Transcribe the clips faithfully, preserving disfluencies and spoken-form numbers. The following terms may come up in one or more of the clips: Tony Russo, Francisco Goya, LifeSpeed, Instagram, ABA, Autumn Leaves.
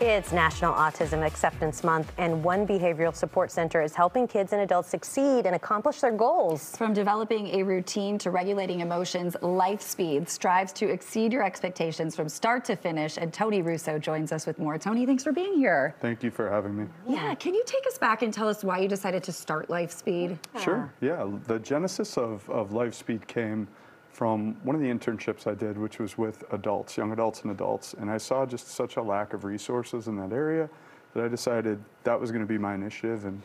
It's National Autism Acceptance Month, and One Behavioral Support Center is helping kids and adults succeed and accomplish their goals. From developing a routine to regulating emotions, LifeSpeed strives to exceed your expectations from start to finish, and Tony Russo joins us with more. Tony, thanks for being here. Thank you for having me. Yeah, can you take us back and tell us why you decided to start LifeSpeed? Sure, yeah. The genesis of, of LifeSpeed came from one of the internships I did, which was with adults, young adults and adults, and I saw just such a lack of resources in that area that I decided that was going to be my initiative, and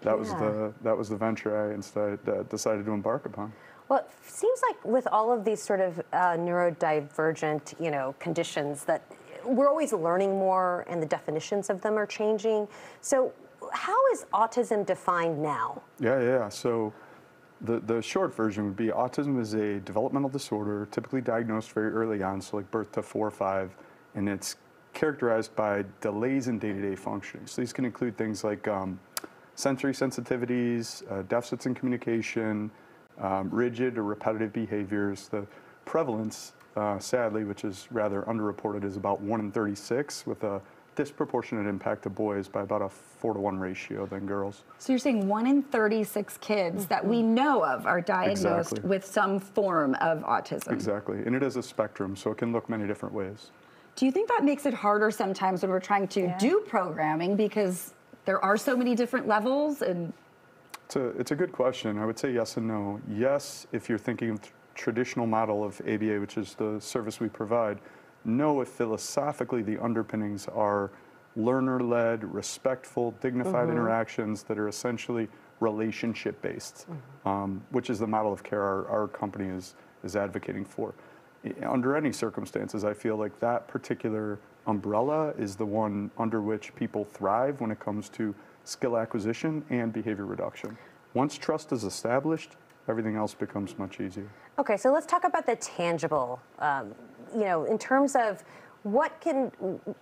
that yeah. was the that was the venture I instead uh, decided to embark upon. Well, it seems like with all of these sort of uh, neurodivergent, you know, conditions, that we're always learning more, and the definitions of them are changing. So, how is autism defined now? Yeah, yeah. So. The, the short version would be autism is a developmental disorder typically diagnosed very early on, so like birth to four or five, and it's characterized by delays in day-to-day functioning. So these can include things like um, sensory sensitivities, uh, deficits in communication, um, rigid or repetitive behaviors. The prevalence, uh, sadly, which is rather underreported, is about one in thirty-six, with a disproportionate impact to boys by about a four to one ratio than girls. So you're saying one in thirty-six kids mm-hmm. that we know of are diagnosed exactly. with some form of autism. Exactly, and it is a spectrum, so it can look many different ways. Do you think that makes it harder sometimes when we're trying to yeah. do programming, because there are so many different levels? And it's a, it's a good question. I would say yes and no. Yes, if you're thinking of the traditional model of A B A, which is the service we provide. No, if philosophically the underpinnings are learner-led, respectful, dignified mm-hmm. interactions that are essentially relationship-based, mm-hmm. um, which is the model of care our, our company is, is advocating for. Under any circumstances, I feel like that particular umbrella is the one under which people thrive when it comes to skill acquisition and behavior reduction. Once trust is established, everything else becomes much easier. Okay, so let's talk about the tangible, um, you know, in terms of what can,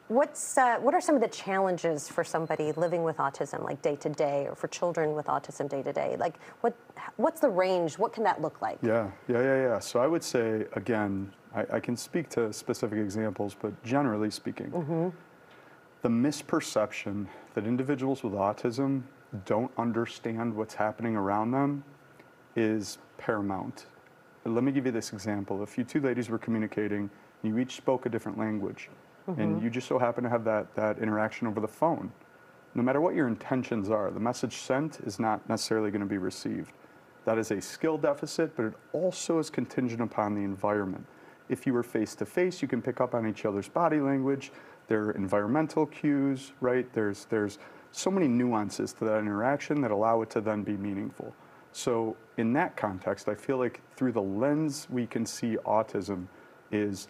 what's, uh, what are some of the challenges for somebody living with autism, like day to day, or for children with autism day to day? Like, what, what's the range? What can that look like? Yeah, yeah, yeah, yeah. So I would say, again, I, I can speak to specific examples, but generally speaking, mm-hmm. the misperception that individuals with autism don't understand what's happening around them is paramount. Let me give you this example. If you two ladies were communicating, you each spoke a different language, mm-hmm. and you just so happen to have that, that interaction over the phone, no matter what your intentions are, the message sent is not necessarily going to be received. That is a skill deficit, but it also is contingent upon the environment. If you were face-to-face, you can pick up on each other's body language. There are environmental cues, right? There's, there's so many nuances to that interaction that allow it to then be meaningful. So in that context, I feel like through the lens we can see autism is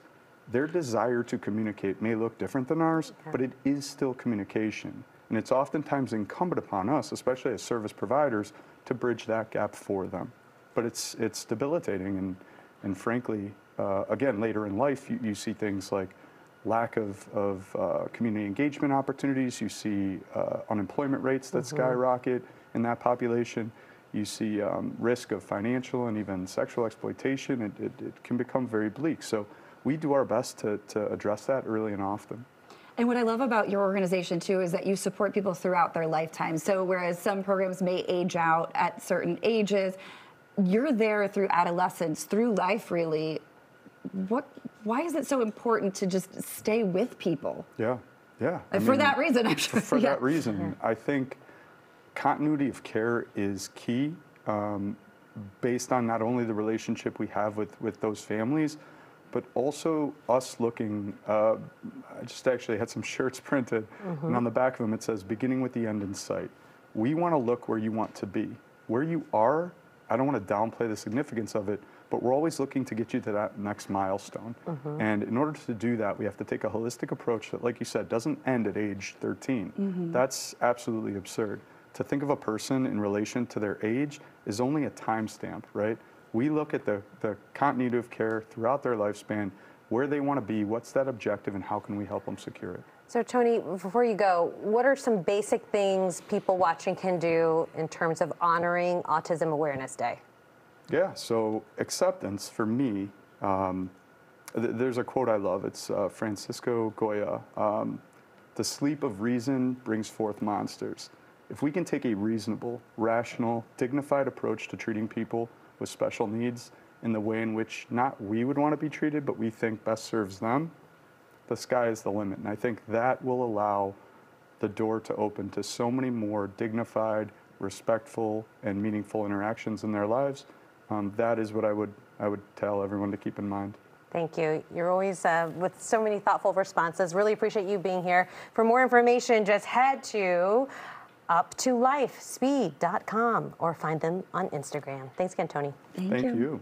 their desire to communicate may look different than ours, okay. but it is still communication. And it's oftentimes incumbent upon us, especially as service providers, to bridge that gap for them. But it's, it's debilitating. And, and frankly, uh, again, later in life, you, you see things like lack of, of uh, community engagement opportunities. You see uh, unemployment rates that mm-hmm. skyrocket in that population. You see um, risk of financial and even sexual exploitation. It, it, it can become very bleak. So we do our best to, to address that early and often. And what I love about your organization, too, is that you support people throughout their lifetime. So whereas some programs may age out at certain ages, you're there through adolescence, through life, really. What? Why is it so important to just stay with people? Yeah, yeah. And for mean, that reason, I'm sure. For yeah. that reason, I think continuity of care is key, um, based on not only the relationship we have with, with those families, but also us looking, uh, I just actually had some shirts printed, mm-hmm. and on the back of them it says, beginning with the end in sight. We want to look where you want to be. Where you are, I don't want to downplay the significance of it, but we're always looking to get you to that next milestone. Mm-hmm. And in order to do that, we have to take a holistic approach that, like you said, doesn't end at age thirteen. Mm-hmm. That's absolutely absurd. To think of a person in relation to their age is only a timestamp, right? We look at the, the continuity of care throughout their lifespan, where they want to be, what's that objective, and how can we help them secure it? So, Tony, before you go, what are some basic things people watching can do in terms of honoring Autism Awareness Day? Yeah, so acceptance for me, um, th there's a quote I love. It's uh, Francisco Goya. Um, The sleep of reason brings forth monsters. If we can take a reasonable, rational, dignified approach to treating people with special needs in the way in which not we would want to be treated, but we think best serves them, the sky is the limit. And I think that will allow the door to open to so many more dignified, respectful, and meaningful interactions in their lives. Um, that is what I would, I would tell everyone to keep in mind. Thank you. You're always uh, with so many thoughtful responses. Really appreciate you being here. For more information, just head to up to life speed dot com or find them on Instagram. Thanks again, Tony. Thank, Thank you. you.